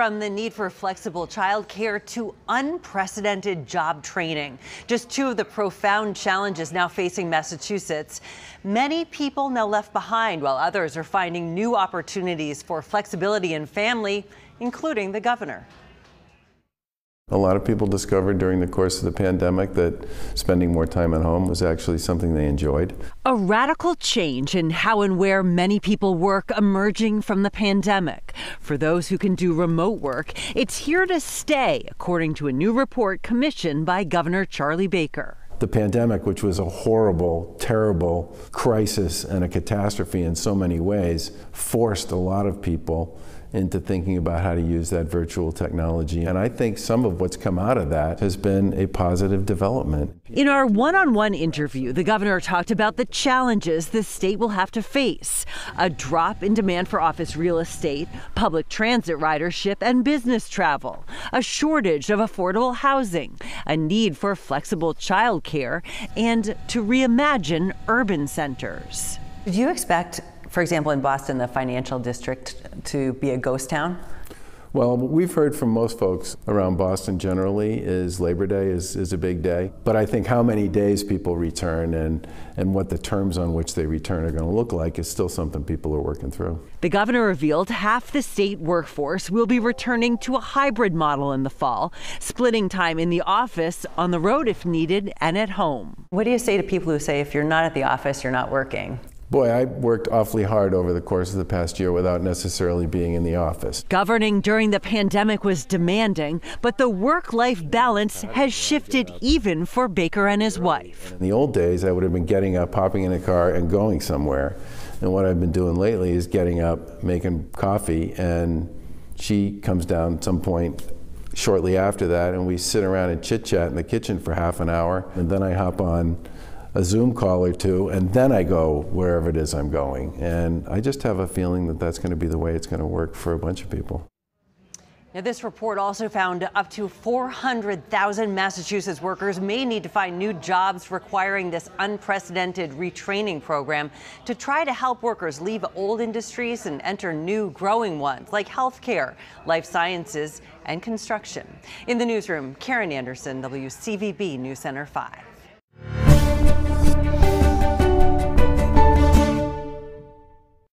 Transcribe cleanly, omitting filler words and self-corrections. From the need for flexible childcare to unprecedented job training, just two of the profound challenges now facing Massachusetts. Many people now left behind, while others are finding new opportunities for flexibility and family, including the governor. A lot of people discovered during the course of the pandemic that spending more time at home was actually something they enjoyed. A radical change in how and where many people work emerging from the pandemic. For those who can do remote work, it's here to stay, according to a new report commissioned by Governor Charlie Baker. The pandemic, which was a horrible, terrible crisis and a catastrophe in so many ways, forced a lot of people into thinking about how to use that virtual technology. And I think some of what's come out of that has been a positive development. In our one-on-one interview, the governor talked about the challenges the state will have to face. A drop in demand for office real estate, public transit ridership and business travel, a shortage of affordable housing, a need for flexible childcare, and to reimagine urban centers. Do you expect, for example, in Boston, the financial district to be a ghost town? Well, what we've heard from most folks around Boston generally is Labor Day is a big day. But I think how many days people return and what the terms on which they return are going to look like is still something people are working through. The governor revealed half the state workforce will be returning to a hybrid model in the fall, splitting time in the office, on the road if needed, and at home. What do you say to people who say if you're not at the office, you're not working? Boy, I worked awfully hard over the course of the past year without necessarily being in the office. Governing during the pandemic was demanding, but the work-life balance has shifted even for Baker and his wife. In the old days, I would have been getting up, hopping in a car, and going somewhere. And what I've been doing lately is getting up, making coffee, and she comes down at some point shortly after that, and we sit around and chit-chat in the kitchen for half an hour, and then I hop on a Zoom call or two, and then I go wherever it is I'm going. And I just have a feeling that that's going to be the way it's going to work for a bunch of people. Now, this report also found up to 400,000 Massachusetts workers may need to find new jobs, requiring this unprecedented retraining program to try to help workers leave old industries and enter new growing ones like healthcare, life sciences, and construction. In the newsroom, Karen Anderson, WCVB News Center 5.